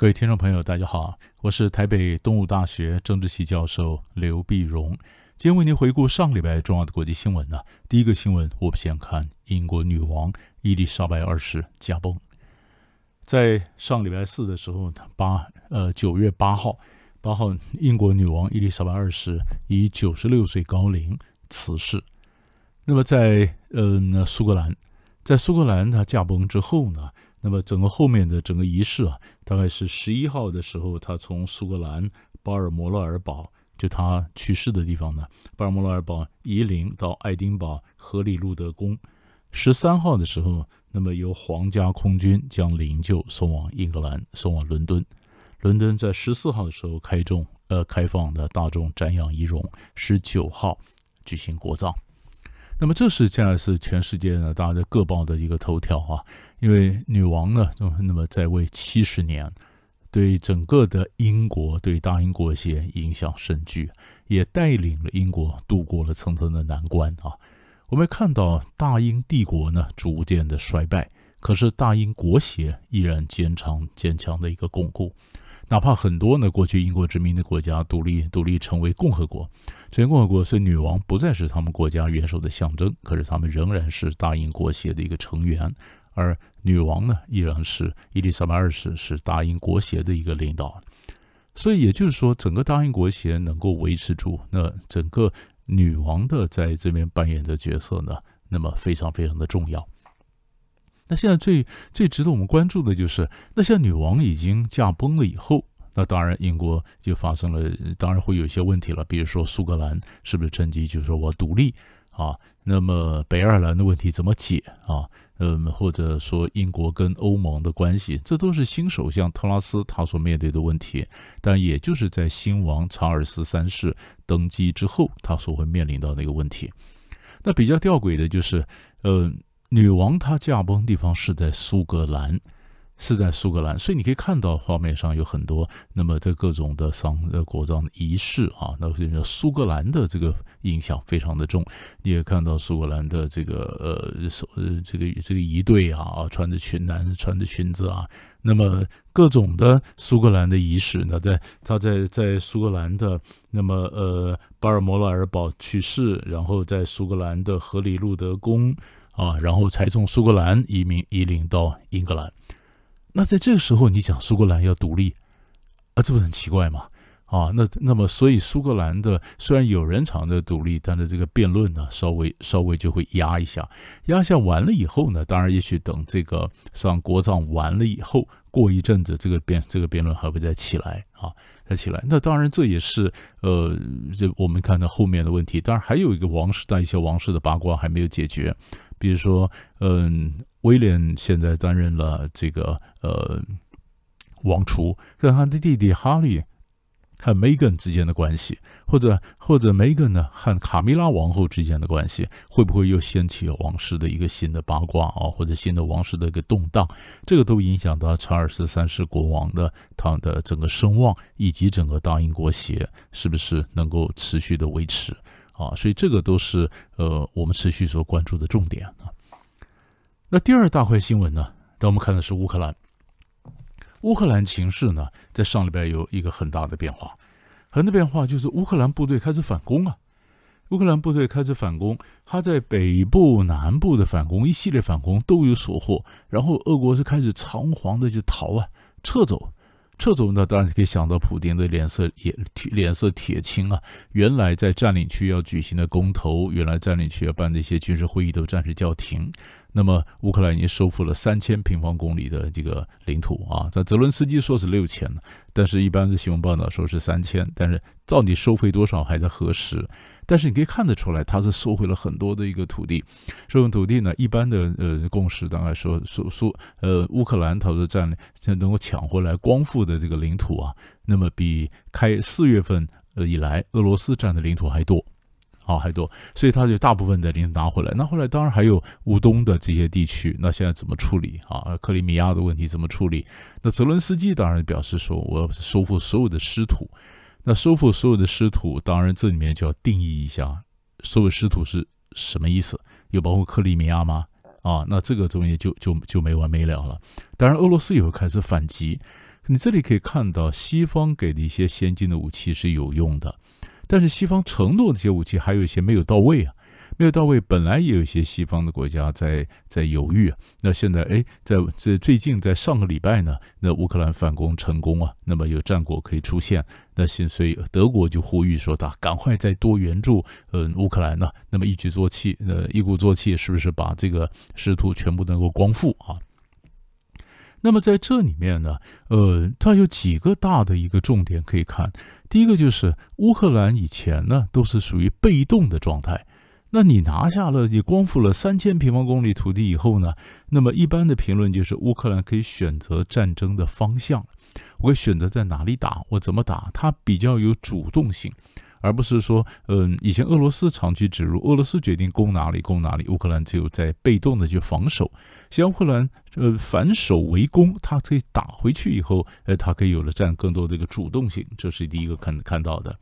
各位听众朋友，大家好，我是台北东吴大学政治系教授刘必荣。今天为您回顾上礼拜重要的国际新闻呢。第一个新闻，我们先看英国女王伊丽莎白2世驾崩。在上礼拜四的时候，9月8号，英国女王伊丽莎白2世以96岁高龄辞世。那么在苏格兰她驾崩之后呢？那么后面的整个仪式啊，大概是11号的时候，他从苏格兰巴尔摩勒尔堡，就他去世的地方呢，巴尔摩勒尔堡移灵到爱丁堡荷里路德宫。13号的时候，那么由皇家空军将灵柩送往英格兰，送往伦敦。伦敦在14号的时候开放的大众瞻仰遗容，19号举行国葬。那么这是现在是全世界呢大家各报的一个头条啊，因为女王呢那么在位70年，对整个的英国，对大英国些影响深巨，也带领了英国度过了层层的难关啊。我们看到大英帝国呢逐渐的衰败，可是大英国协依然坚强的一个巩固。哪怕很多呢，过去英国殖民的国家独立成为共和国，成为共和国，所以女王不再是他们国家元首的象征，可是他们仍然是大英国协的一个成员，而女王呢，依然是伊丽莎白2世，是大英国协的一个领导。所以也就是说，整个大英国协能够维持住，那整个女王的在这边扮演的角色呢，那么非常非常的重要。那现在最值得我们关注的就是，那现在女王已经驾崩了以后，那当然英国就发生了，当然会有一些问题了，比如说苏格兰是不是趁机就是说我独立啊？那么北爱尔兰的问题怎么解啊？或者说英国跟欧盟的关系，这都是新首相特拉斯他所面对的问题，但也就是在新王查尔斯3世登基之后，他所会面临到的一个问题。那比较吊诡的就是，女王她驾崩地方是在苏格兰，所以你可以看到画面上有很多那么这各种的国葬仪式啊，那苏格兰的这个影响非常的重，你也看到苏格兰的这个这个仪队啊，穿着裙子啊，那么各种的苏格兰的仪式呢，他在苏格兰的那么巴尔摩勒尔堡去世，然后在苏格兰的荷里路德宫。啊，然后才从苏格兰移灵到英格兰。那在这个时候，你讲苏格兰要独立，啊，这不是很奇怪吗？啊，那么所以苏格兰的虽然有人尝着独立，但是这个辩论呢，稍微就会压一下。完了以后呢，当然也许等这个上国葬完了以后，过一阵子这个辩论还会再起来啊。那当然，这也是我们看到后面的问题。当然，还有一个王室，但一些王室的八卦还没有解决。比如说，威廉现在担任了这个王储，跟他的弟弟哈利和 Megan 之间的关系，或者 Megan 呢和卡米拉王后之间的关系，会不会又掀起王室的一个新的八卦啊，或者新的王室的一个动荡？这个都影响到查尔斯3世国王的他的整个声望，以及整个大英国协是不是能够持续的维持。啊，所以这个都是我们持续所关注的重点啊。那第二大块新闻呢，当我们看的是乌克兰。乌克兰情势呢，在上礼拜有一个很大的变化，就是乌克兰部队开始反攻啊。他在北部、南部的反攻，一系列反攻都有所获，然后俄国是开始仓皇的就逃啊，撤走呢，当然可以想到普丁的脸色铁青啊！原来在占领区要举行的公投，原来占领区要办的一些军事会议都暂时叫停。那么乌克兰已经收复了3000平方公里的这个领土啊！在泽伦斯基说是6000，但是一般的新闻报道说是3000，但是到底收回多少还在核实。但是你可以看得出来，他是收回了很多的一个土地。收回土地呢，一般的共识大概说乌克兰他说占领能够抢回来光复的这个领土啊，那么比4月份以来俄罗斯占的领土还多。所以他就大部分的领土拿回来。那后来当然还有乌东的这些地区，那现在怎么处理啊？克里米亚的问题怎么处理？那泽伦斯基当然表示说，我要收复所有的失土。那收复所有的失土，当然这里面就要定义一下，所有失土是什么意思？有包括克里米亚吗？啊，那这个东西就没完没了了。当然，俄罗斯也会开始反击。你这里可以看到，西方给的一些先进的武器是有用的，但是西方承诺这些武器还有一些没有到位啊。 没有到位，本来也有一些西方的国家在犹豫、啊。那现在，哎，最近在上个礼拜呢，那乌克兰反攻成功啊，那么有战果可以出现。那所以德国就呼吁说，他赶快再多援助，乌克兰呢、啊，那么一举作气，一鼓作气，是不是把这个失土全部能够光复啊？ 那么在这里面呢，它有几个大的一个重点可以看。第一个就是乌克兰以前呢都是属于被动的状态。 那你拿下了，你光复了3000平方公里土地以后呢？那么一般的评论就是乌克兰可以选择战争的方向，我可以选择在哪里打，我怎么打，它比较有主动性，而不是说，以前俄罗斯长驱直入，俄罗斯决定攻哪里攻哪里，乌克兰只有在被动的去防守。像乌克兰，反守为攻，它可以打回去以后，它可以有了占更多的一个主动性，这是第一个看到的。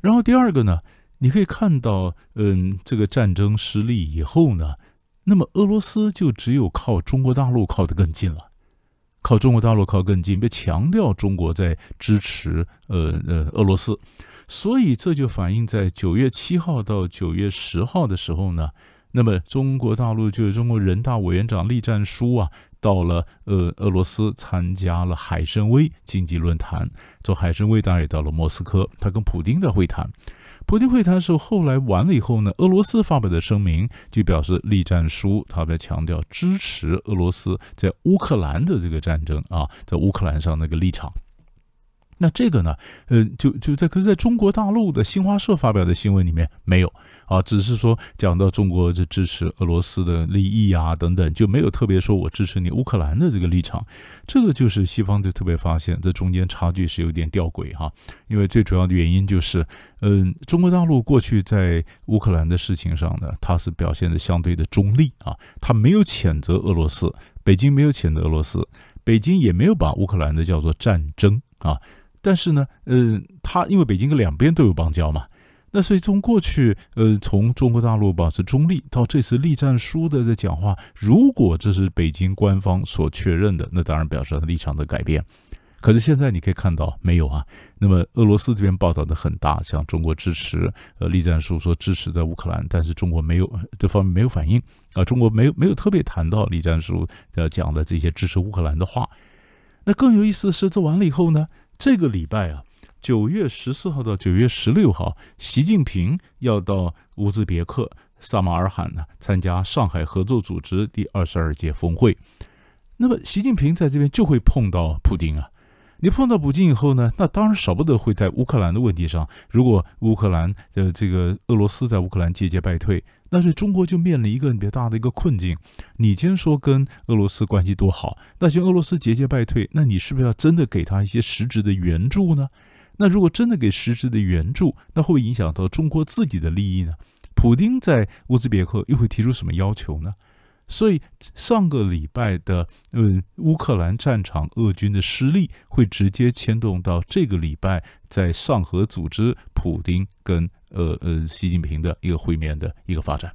然后第二个呢？ 你可以看到，这个战争失利以后呢，那么俄罗斯就只有靠中国大陆靠得更近了，靠中国大陆靠更近，被强调中国在支持俄罗斯，所以这就反映在9月7号到9月10号的时候呢，那么中国大陆就是中国人大委员长栗战书啊。 到了俄罗斯参加了海参崴经济论坛，从海参崴当然也到了莫斯科，他跟普丁的会谈。普丁会谈的时候，后来完了以后呢，俄罗斯发表的声明就表示，栗战书他在强调支持俄罗斯在乌克兰的这个战争啊，在乌克兰上那个立场。 那这个呢，可是在中国大陆的新华社发表的新闻里面没有啊，只是说讲到中国这支持俄罗斯的利益啊等等，就没有特别说我支持你乌克兰的这个立场。这个就是西方就特别发现，这中间差距是有点吊诡哈，因为最主要的原因就是，中国大陆过去在乌克兰的事情上呢，它是表现的相对的中立啊，它没有谴责俄罗斯，北京没有谴责俄罗斯，北京也没有把乌克兰的叫做战争啊。 但是呢，他因为北京跟两边都有邦交嘛，那所以从过去，从中国大陆保持中立，到这次栗战书的在讲话，如果这是北京官方所确认的，那当然表示他立场的改变。可是现在你可以看到没有啊？那么俄罗斯这边报道的很大，像中国支持，栗战书说支持在乌克兰，但是中国没有这方面没有反应啊，中国没有特别谈到栗战书讲的这些支持乌克兰的话。那更有意思的是，这完了以后呢？ 这个礼拜啊，9月14号到9月16号，习近平要到乌兹别克萨马尔罕呢，参加上海合作组织第22届峰会。那么，习近平在这边就会碰到普丁啊。你碰到普京以后呢，那当然少不得会在乌克兰的问题上，如果乌克兰这个俄罗斯在乌克兰节节败退，那所以中国就面临一个比较大的一个困境。你今天说跟俄罗斯关系多好，那就俄罗斯节节败退，那你是不是要真的给他一些实质的援助呢？那如果真的给实质的援助，那会不会影响到中国自己的利益呢？普丁在乌兹别克又会提出什么要求呢？ 所以上个礼拜的乌克兰战场俄军的失利，会直接牵动到这个礼拜在上合组织普丁跟习近平的一个会面的一个发展。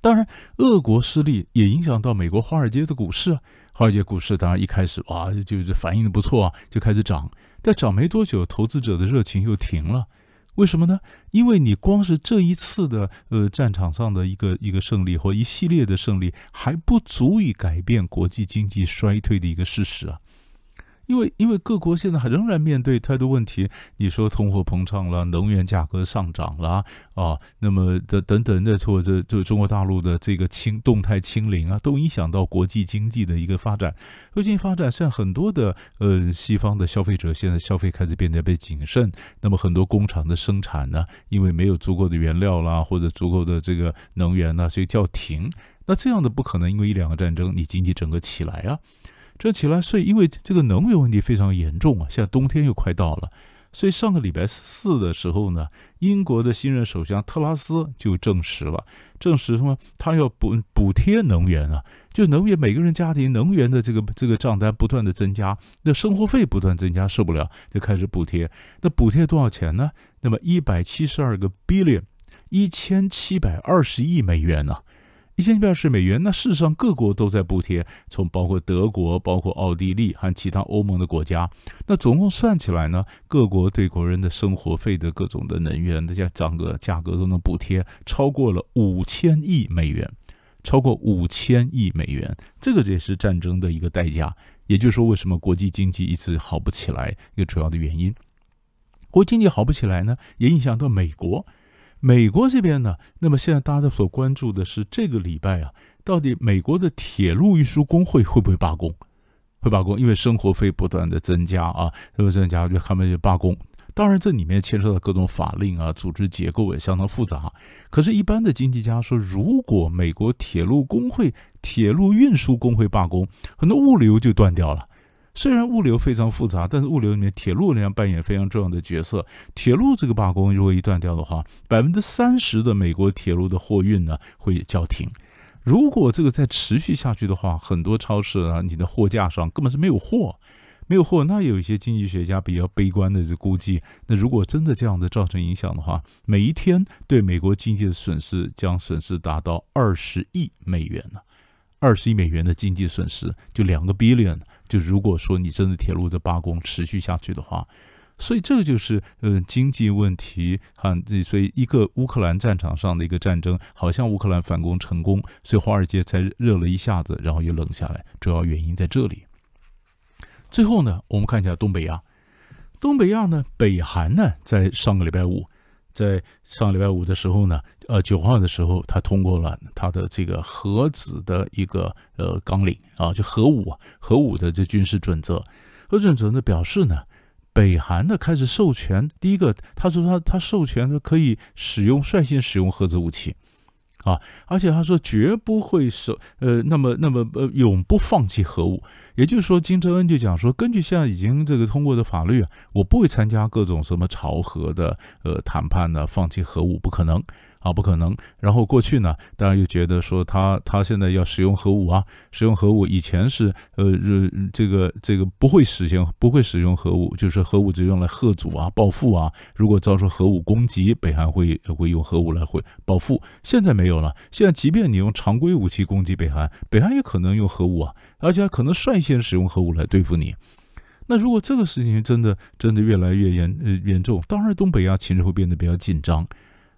当然，俄国失利也影响到美国华尔街的股市啊。华尔街股市当然一开始哇就是反应的不错啊，就开始涨，但涨没多久，投资者的热情又停了。 为什么呢？因为你光是这一次的战场上的一个胜利或一系列的胜利，还不足以改变国际经济衰退的一个事实啊。因为各国现在还仍然面对太多问题，你说通货膨胀啦，能源价格上涨啦，啊，那么等等的，或者就中国大陆的这个动态清零啊，都影响到国际经济的一个发展。最近发展，像很多的西方的消费者现在消费开始变得谨慎，那么很多工厂的生产呢，因为没有足够的原料啦，或者足够的这个能源呢，所以叫停。那这样的不可能，因为1、2个战争，你经济整个起来啊。 这起来，所以因为这个能源问题非常严重啊，现在冬天又快到了，所以上个礼拜4的时候呢，英国的新任首相特拉斯就证实什么，他要补贴能源啊，就能源每个人家庭能源的这个账单不断的增加，那生活费不断增加，受不了就开始补贴。那补贴多少钱呢？那么172个 billion， 1720亿美元呢、啊。意见表示，美元那事实上各国都在补贴，从包括德国、包括奥地利和其他欧盟的国家。那总共算起来呢，各国对国人的生活费的各种的能源的价格都能补贴超过了5000亿美元，超过5000亿美元，这个也是战争的一个代价。也就是说，为什么国际经济一直好不起来，一个主要的原因。国际经济好不起来呢，也影响到美国。美国这边呢，那么现在大家所关注的是这个礼拜啊，到底美国的铁路运输工会会不会罢工？会罢工，因为生活费不断的增加啊，就他们就罢工。当然，这里面牵涉到各种法令啊，组织结构也相当复杂。可是，一般的经济家说，如果美国铁路工会、铁路运输工会罢工，很多物流就断掉了。虽然物流非常复杂，但是物流里面铁路仍然扮演非常重要的角色。铁路这个罢工如果一断掉的话，30%的美国铁路的货运呢会叫停。如果这个再持续下去的话，很多超市啊，你的货架上根本是没有货，没有货。那有一些经济学家比较悲观的是估计，那如果真的这样的造成影响的话，每一天对美国经济的损失将达到20亿美元呢。20亿美元的经济损失，就2个 billion。就如果说你真的铁路的罢工持续下去的话，所以这个就是经济问题和所以一个乌克兰战场上的一个战争，好像乌克兰反攻成功，所以华尔街才热了一下子，然后又冷下来，主要原因在这里。最后呢，我们看一下东北亚。东北亚呢，北韩呢，在上个礼拜五的时候呢，9号的时候，他通过了他的这个核子的一个纲领啊，就核武的这军事准则。核准则呢表示呢，北韩呢开始授权，第一个他说他授权呢可以率先使用核子武器啊，而且他说绝不会永不放弃核武。也就是说，金正恩就讲说，根据现在已经这个通过的法律啊，我不会参加各种什么朝核的谈判呢，放弃核武不可能啊，不可能。然后过去呢，大家又觉得说他现在要使用核武啊，使用核武以前是这个不会使用核武，就是核武只用来吓阻啊、报复啊。如果遭受核武攻击，北韩会用核武来报复。现在没有了，现在即便你用常规武器攻击北韩，北韩也可能用核武啊，而且还可能率先使用核武来对付你。那如果这个事情真的越来越严重，当然东北亚情势会变得比较紧张。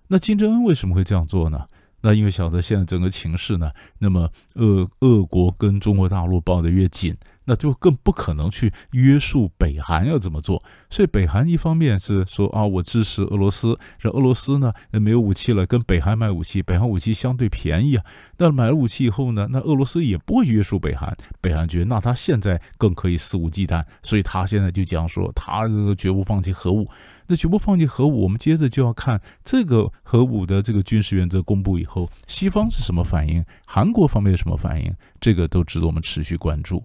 那金正恩为什么会这样做呢？那因为晓得现在整个情势呢，那么俄国跟中国大陆抱得越紧，那就更不可能去约束北韩要怎么做。所以北韩一方面是说啊，我支持俄罗斯，然后俄罗斯呢没有武器了，跟北韩买武器，北韩武器相对便宜啊。但买了武器以后呢，那俄罗斯也不会约束北韩，北韩觉得那他现在更可以肆无忌惮，所以他现在就讲说他绝不放弃核武。那绝不放弃核武，我们接着就要看这个核武的这个军事原则公布以后，西方是什么反应，韩国方面有什么反应，这个都值得我们持续关注。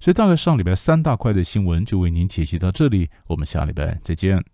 所以大概上礼拜3大块的新闻就为您解析到这里，我们下礼拜再见。